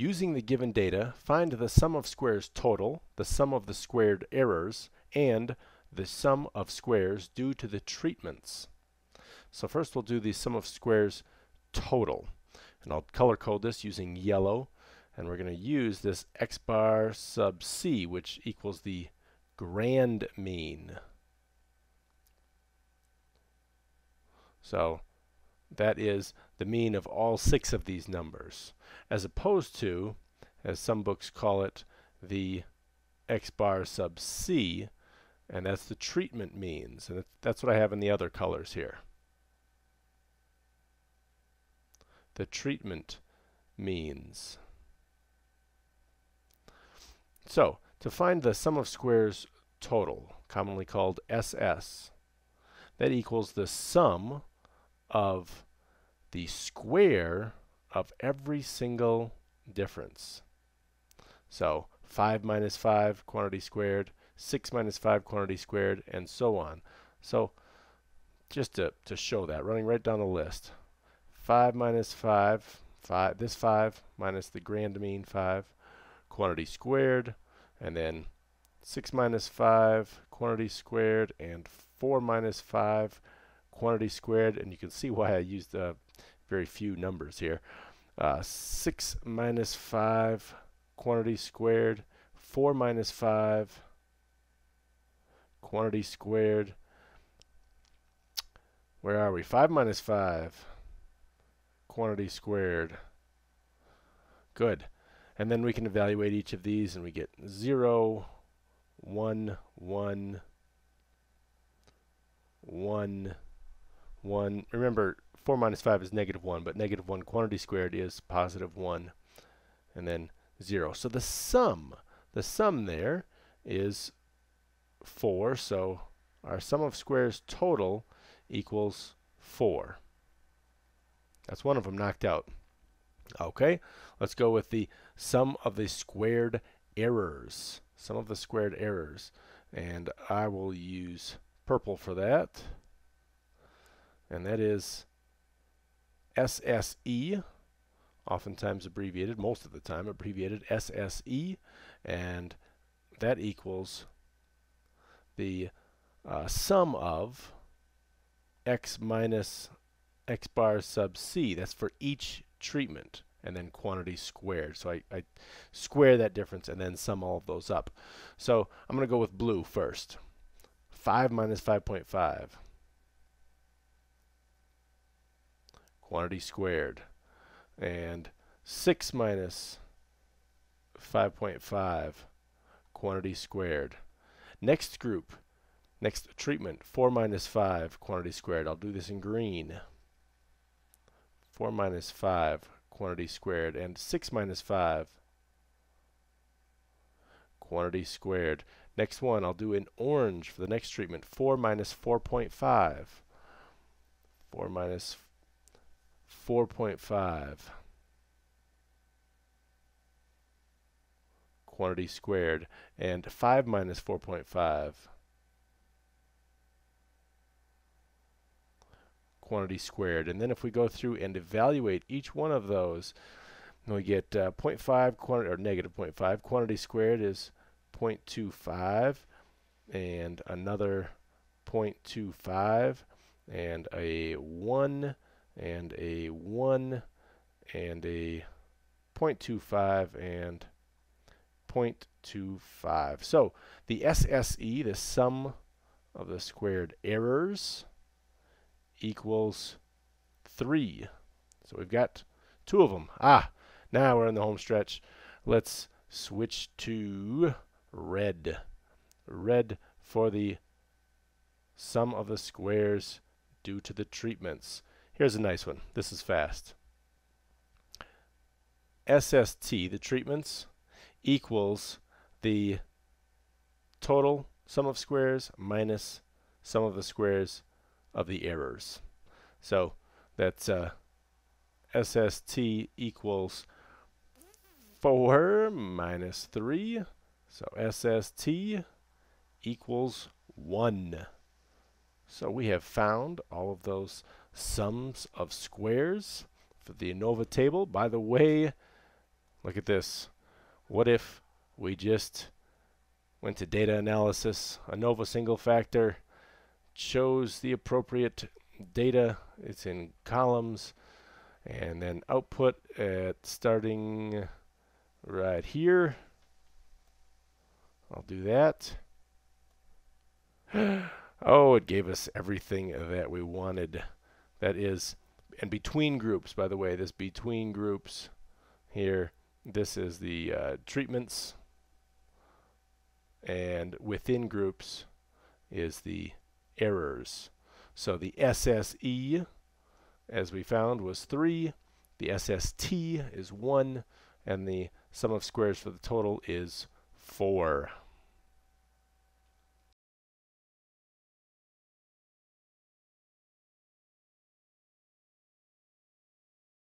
Using the given data, find the sum of squares total, the sum of the squared errors, and the sum of squares due to the treatments. So first we'll do the sum of squares total. And I'll color code this using yellow. And we're going to use this x bar sub c, which equals the grand mean. So that is the mean of all six of these numbers, as opposed to, as some books call it, the x bar sub c, and that's the treatment means. And that's what I have in the other colors here. The treatment means. So, to find the sum of squares total, commonly called SS, that equals the sum of the square of every single difference. So 5 minus 5 quantity squared, 6 minus 5 quantity squared, and so on. So just to show that, running right down the list, 5 minus 5, this 5 minus the grand mean 5 quantity squared, and then 6 minus 5 quantity squared, and 4 minus 5 quantity squared, and you can see why I used very few numbers here. 6 minus 5 quantity squared, 4 minus 5 quantity squared. Where are we? 5 minus 5 quantity squared. Good. And then we can evaluate each of these, and we get 0, 1, 1, 1, 1. Remember, 4 minus 5 is negative 1, but negative 1 quantity squared is positive 1, and then 0. So the sum there is 4, so our sum of squares total equals 4. That's one of them knocked out. Okay, let's go with the sum of the squared errors. Sum of the squared errors. And I will use purple for that. And that is SSE, oftentimes abbreviated, most of the time abbreviated SSE. And that equals the sum of x minus x bar sub c. That's for each treatment, and then quantity squared. So I square that difference and then sum all of those up. So I'm going to go with blue first. 5 minus 5.5 quantity squared, and 6 minus 5.5 quantity squared. Next group, next treatment, 4 minus 5 quantity squared. I'll do this in green. 4 minus 5 quantity squared, and 6 minus 5 quantity squared. Next one I'll do in orange for the next treatment, 4 minus 4.5. 4 minus 4.5 quantity squared, and 5 minus 4.5 quantity squared. And then if we go through and evaluate each one of those, we get 0.5 quantity, or negative 0.5 quantity squared is 0.25, and another 0.25, and a 1, and a 1, and a 0.25, and 0.25. So the SSE, the sum of the squared errors, equals 3. So we've got two of them. Now we're in the home stretch. Let's switch to red. Red for the sum of the squares due to the treatments. Here's a nice one. This is fast. SST, the treatments, equals the total sum of squares minus sum of the squares of the errors. So that's SST equals 4 minus 3. So SST equals 1. So we have found all of those sums of squares for the ANOVA table. By the way, Look at this. What if we just went to data analysis, ANOVA single factor, chose the appropriate data, it's in columns, and then output at starting right here. I'll do that. Oh, it gave us everything that we wanted. That is, and between groups, by the way, this between groups here, this is the treatments, and within groups is the errors. So the SSE, as we found, was 3, the SST is 1, and the sum of squares for the total is 4.